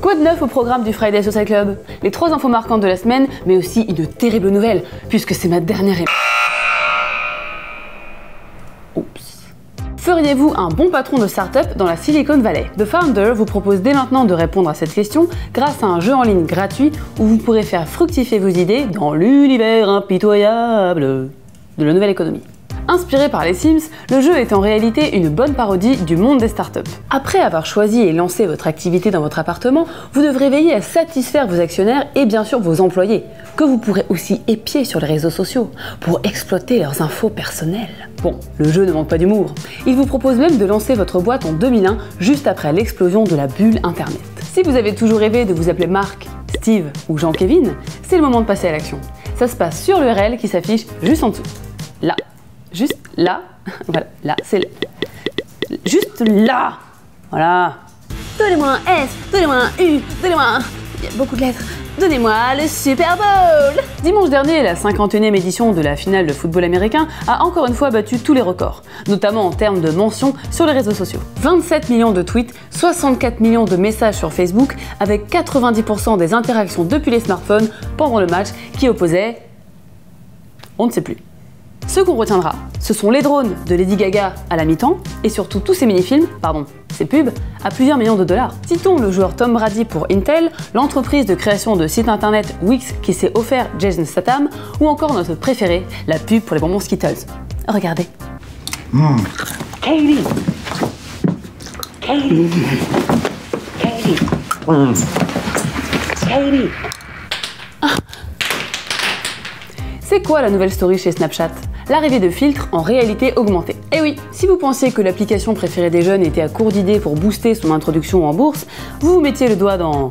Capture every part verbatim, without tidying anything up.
Quoi de neuf au programme du Friday Social Club? Les trois infos marquantes de la semaine, mais aussi une terrible nouvelle, puisque c'est ma dernière émission. Oups. Feriez-vous un bon patron de start-up dans la Silicon Valley? The Founder vous propose dès maintenant de répondre à cette question grâce à un jeu en ligne gratuit où vous pourrez faire fructifier vos idées dans l'univers impitoyable de la nouvelle économie. Inspiré par les Sims, le jeu est en réalité une bonne parodie du monde des startups. Après avoir choisi et lancé votre activité dans votre appartement, vous devrez veiller à satisfaire vos actionnaires et bien sûr vos employés, que vous pourrez aussi épier sur les réseaux sociaux pour exploiter leurs infos personnelles. Bon, le jeu ne manque pas d'humour. Il vous propose même de lancer votre boîte en deux mille un, juste après l'explosion de la bulle Internet. Si vous avez toujours rêvé de vous appeler Marc, Steve ou Jean-Kevin, c'est le moment de passer à l'action. Ça se passe sur l'U R L qui s'affiche juste en dessous. Là. Juste là, voilà, là, c'est là. Juste là, voilà. Donnez-moi un S, donnez-moi un U, donnez-moi un... Il y a beaucoup de lettres. Donnez-moi le Super Bowl! Dimanche dernier, la cinquante et unième édition de la finale de football américain a encore une fois battu tous les records, notamment en termes de mentions sur les réseaux sociaux. vingt-sept millions de tweets, soixante-quatre millions de messages sur Facebook, avec quatre-vingt-dix pour cent des interactions depuis les smartphones pendant le match qui opposait... On ne sait plus. Ce qu'on retiendra, ce sont les drones de Lady Gaga à la mi-temps et surtout tous ces mini-films, pardon, ces pubs, à plusieurs millions de dollars. Citons le joueur Tom Brady pour Intel, l'entreprise de création de sites internet Wix qui s'est offert Jason Statham ou encore notre préféré, la pub pour les bonbons Skittles. Regardez. Mmh. Katie. Katie. Katie. Mmh. Katie. Ah. C'est quoi la nouvelle story chez Snapchat? L'arrivée de filtres en réalité augmentée. Et oui, si vous pensiez que l'application préférée des jeunes était à court d'idées pour booster son introduction en bourse, vous vous mettiez le doigt dans...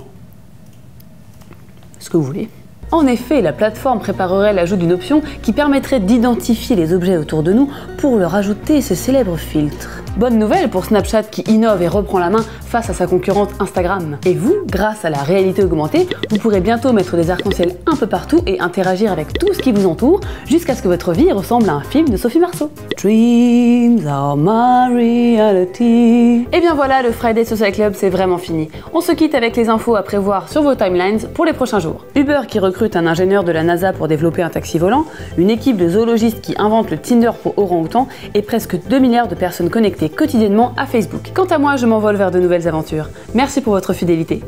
ce que vous voulez. En effet, la plateforme préparerait l'ajout d'une option qui permettrait d'identifier les objets autour de nous pour leur ajouter ce célèbre filtre. Bonne nouvelle pour Snapchat qui innove et reprend la main face à sa concurrente Instagram. Et vous, grâce à la réalité augmentée, vous pourrez bientôt mettre des arcs-en-ciel un peu partout et interagir avec tout ce qui vous entoure jusqu'à ce que votre vie ressemble à un film de Sophie Marceau. Dreams are my reality. Et bien voilà, le Friday Social Club c'est vraiment fini. On se quitte avec les infos à prévoir sur vos timelines pour les prochains jours. Uber qui recrute un ingénieur de la NASA pour développer un taxi volant, une équipe de zoologistes qui invente le Tinder pour orang-outans et presque deux milliards de personnes connectées quotidiennement à Facebook. Quant à moi, je m'envole vers de nouvelles aventures. Merci pour votre fidélité.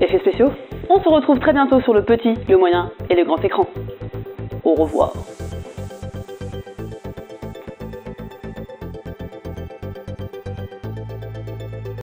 Effets spéciaux. On se retrouve très bientôt sur le petit, le moyen et le grand écran. Au revoir.